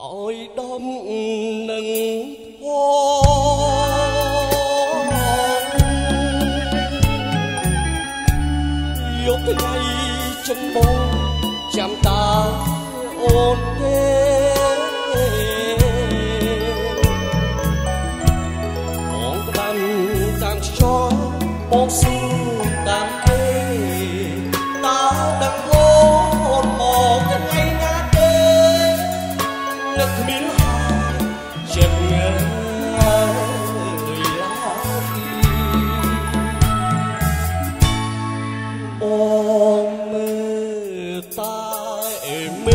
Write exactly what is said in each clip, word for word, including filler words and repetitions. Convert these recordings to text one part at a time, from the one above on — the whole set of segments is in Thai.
Ôi đông หนึ่งโพยกใหญ่จนมองจำตาโอนเของกลันตามช้อนมองสู้ตามเอตาดังโอนมองกันไงงาเด้นักมินหาเจ็บเงาเลยลาทีโอนเมตาเอเม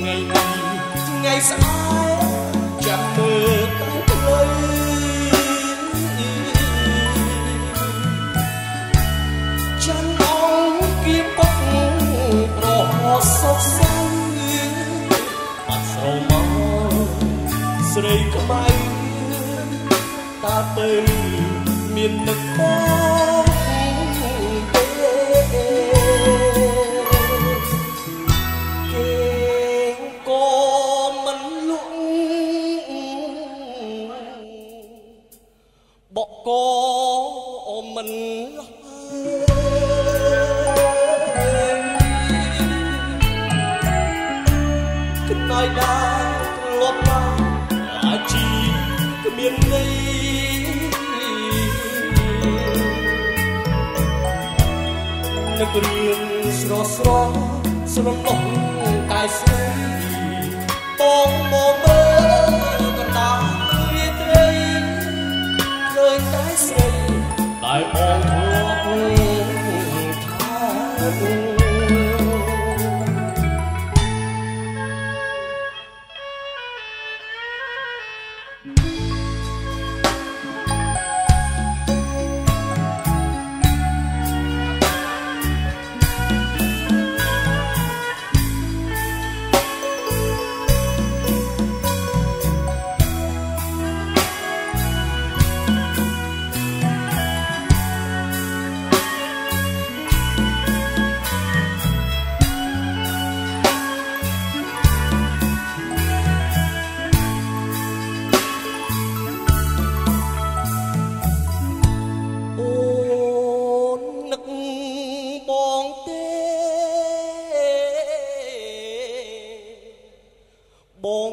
ไงไงสายจับมือตั้งใจฉันน้องกินปักปลอกสกใสปัดสาวมาใส่กระไม้ตาเปิดเมียนนักบ้าบอกก็มันขึ้นนายได้ลบล้างอาชีพเมียนนี้นักเรียนสระสระสระลงกายเสียต้องโมเมกันตาได้มองทางทางบ้อ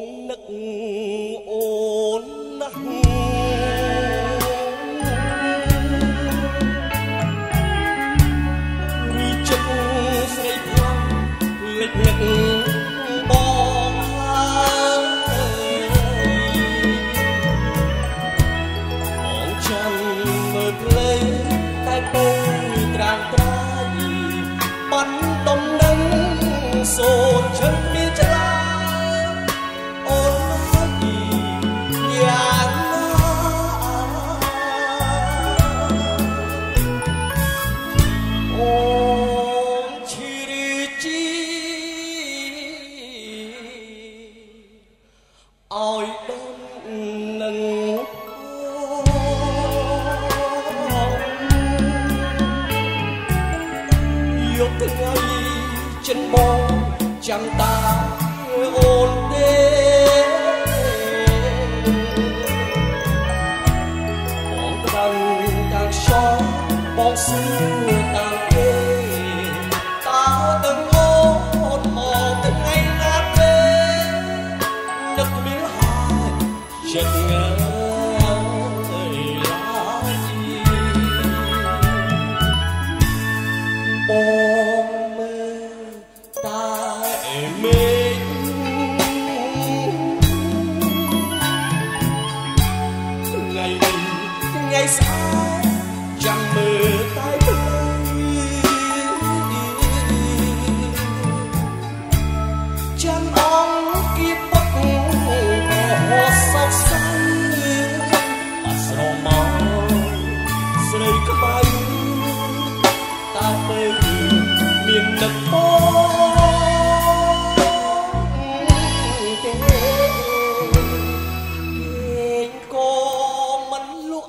งนักโอนนักมีจังใส่พลังเล็กนักบ้องของฉันเมื่อเพลงแต่เป็นตรางตรายปั้นตมนั้นโซนฉันมีใจฉันมองจำตาโอนเดมองกลันต่างช้อนมองสู้ต่างเอตาตั้งโอนมองกันไงนาเดนักมิลหายฉันเงาเลยลาทีมองไงสายจังมือใต้ใบจังอ่องกีบกหัวสกใสอัศรมองใส่กระไม้ตาเปิดเมียนนักป้องเก๋เก๋ก็มันลุก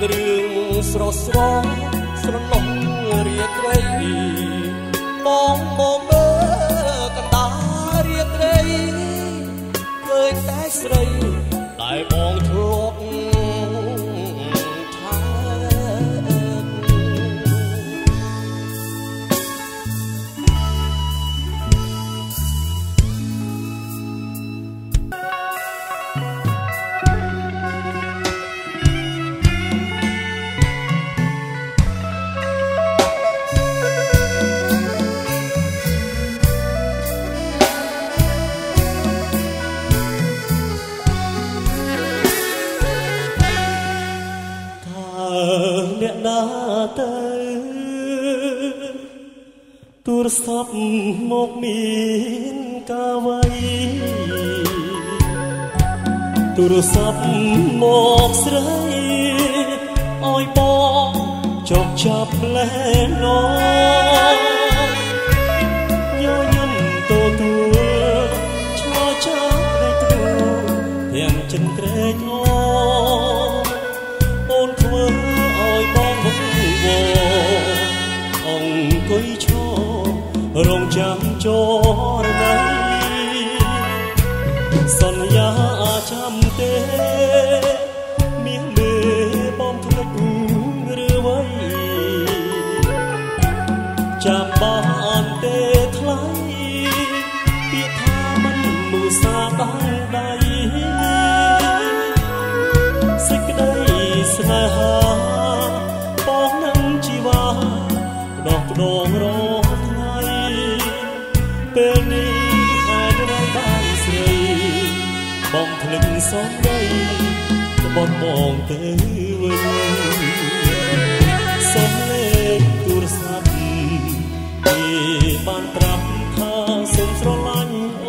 เรื่องสระสระสระลงเรียกไรมองมองเมื่อกันตาเรียกไรเคยแต่ใส่ได้มองทลอกทางตัวสับหมกมีนกาไวตัวสับหมกสลายอ้อยปอจกจับแลนอนย่อยย่ำตัวตัวชอช้าให้ตัวเพียงจันเตรกอโอนขวบอ้อยปอหมกวองกุยชอโรงจำจรใดสัญญาจำเตมีเมื่อป้อมพลัดเรือไว้จำบ้านเตไทยเปียทามันมือสาตั้งใดสักใดสลายหาปองน้ำชีวาดอกดองรอเป็นนี้หาดไรบ้านเสยมองพลึงสองใดตะบอนมองเตยวันสองเล็กตุรสัตที่บ้านตรับทาสมสรลันโอ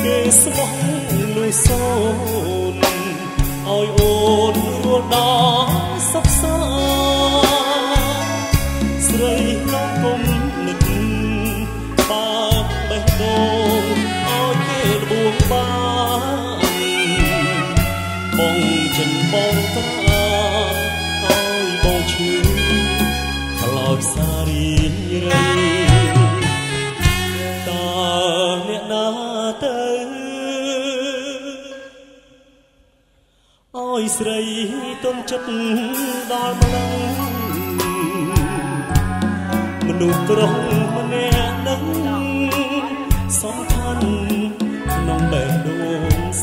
เกสมองลุยโซนออยโอนรัวดอกซับซ้อนเสยน้องกลมฉันมองตาอ้อยมองชื่นตลอดสารีไรตาเนี่ยนาเตยอ้อยใสต้นจัดดาวมนังมนุษย์กรองมาแน่นังสองท่านน้องแบกดวงใส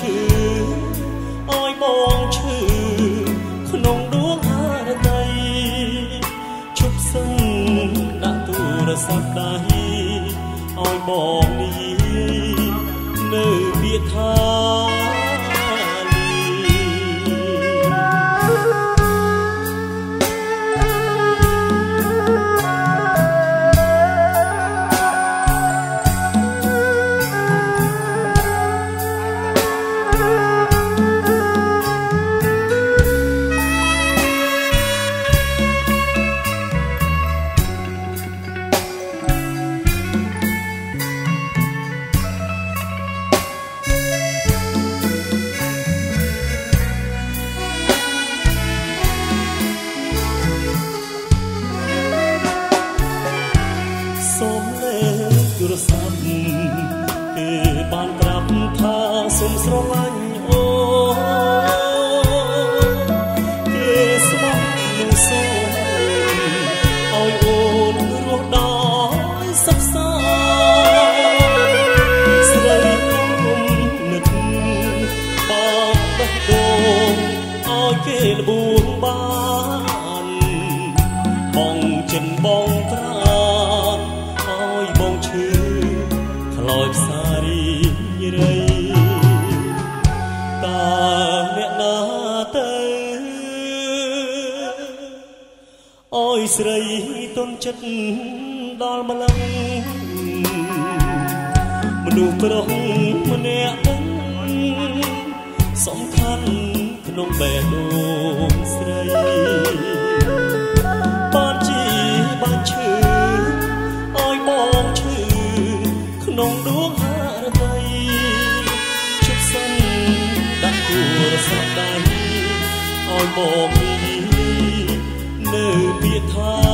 ชื่ออ้อยมองชื่อขนมดวงหาใจชุบซึ้งดังตูระสับใดอ้อยมองนี้เนื้อเบียดทาสลายต้นจัดดอลมลังมนุษย์พระองค์มันแอบดังสองคันขนมแบดงสลายบ้านจีบ้านชื่ออ้อยมองชื่อขนมดวงหาใจ สักใดอ้อยบอกมีเนื้อเปียกทา